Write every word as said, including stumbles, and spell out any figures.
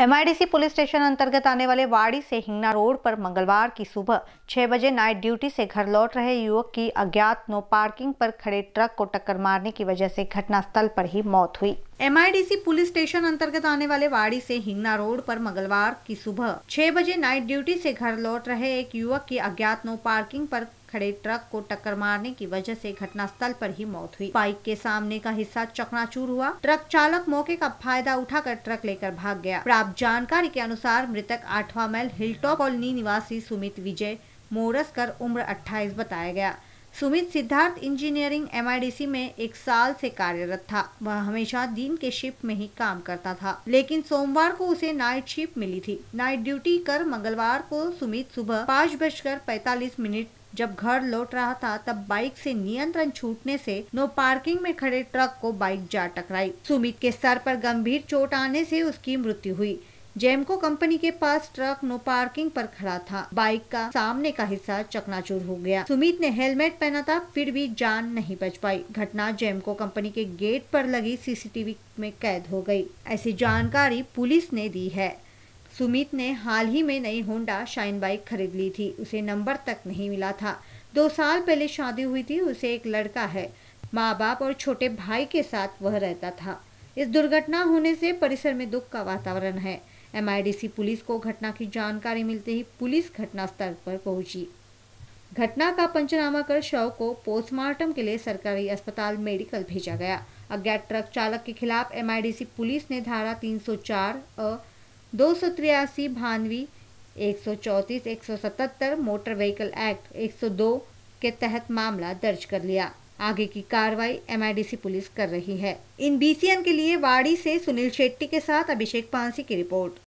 MIDC police station अंतर्गत आने वाले वाड़ी से हिंगना रोड पर मंगलवार की सुबह छह बजे नाइट ड्यूटी से घर लौट रहे युवक की अज्ञात नो पार्किंग पर खड़े ट्रक को टक्कर मारने की वजह से घटनास्थल पर ही मौत हुई। एमआईडीसी पुलिस स्टेशन अंतर्गत आने वाले वाड़ी से हिंगना रोड पर मंगलवार की सुबह छह बजे नाइट ड्यूटी से घर लौट रहे एक युवक की अज्ञात नो पार्किंग पर खड़े ट्रक को टक्कर मारने की वजह से घटनास्थल पर ही मौत हुई। बाइक के सामने का हिस्सा चकनाचूर हुआ। ट्रक चालक मौके का फायदा उठाकर ट्रक लेकर भाग गया। प्राप्त जानकारी के अनुसार मृतक आठवां मैल हिलटॉप कॉलोनी निवासी सुमित विजय मोरसकर उम्र अट्ठाईस बताया गया। सुमित सिद्धार्थ इंजीनियरिंग एमआईडीसी में एक साल से कार्यरत था। वह हमेशा दिन के शिफ्ट में ही काम करता था, लेकिन सोमवार को उसे नाइट शिफ्ट मिली थी। नाइट ड्यूटी कर मंगलवार को सुमित सुबह पाँच बजकर पैतालीस मिनट जब घर लौट रहा था, तब बाइक से नियंत्रण छूटने से नो पार्किंग में खड़े ट्रक को बाइक जा टकराई। सुमित के सर पर गंभीर चोट आने से उसकी मृत्यु हुई। जेमको कंपनी के पास ट्रक नो पार्किंग पर खड़ा था। बाइक का सामने का हिस्सा चकनाचूर हो गया। सुमित ने हेलमेट पहना था, फिर भी जान नहीं बच पाई। घटना जेमको कंपनी के गेट पर लगी सीसीटीवी में कैद हो गई। ऐसी जानकारी पुलिस ने दी है। सुमित ने हाल ही में नई होंडा शाइन बाइक खरीद ली थी। उसे नंबर तक नहीं मिला था। दो साल पहले शादी हुई थी। उसे एक लड़का है। माँ बाप और छोटे भाई के साथ वह रहता था। इस दुर्घटना होने से परिसर में दुख का वातावरण है। एमआईडीसी पुलिस को घटना की जानकारी मिलते ही पुलिस घटनास्थल पर पहुंची। घटना का पंचनामा कर शव को पोस्टमार्टम के लिए सरकारी अस्पताल मेडिकल भेजा गया। अज्ञात ट्रक चालक के खिलाफ एमआईडीसी पुलिस ने धारा तीन सौ चार और दो सौ तिरासी भानवी एक सौ चौंतीस एक सौ सतहत्तर मोटर व्हीकल एक्ट एक सौ दो के तहत मामला दर्ज कर लिया। आगे की कार्रवाई एमआईडीसी पुलिस कर रही है। इन बीसीएन के लिए वाड़ी से सुनील शेट्टी के साथ अभिषेक पानसी की रिपोर्ट।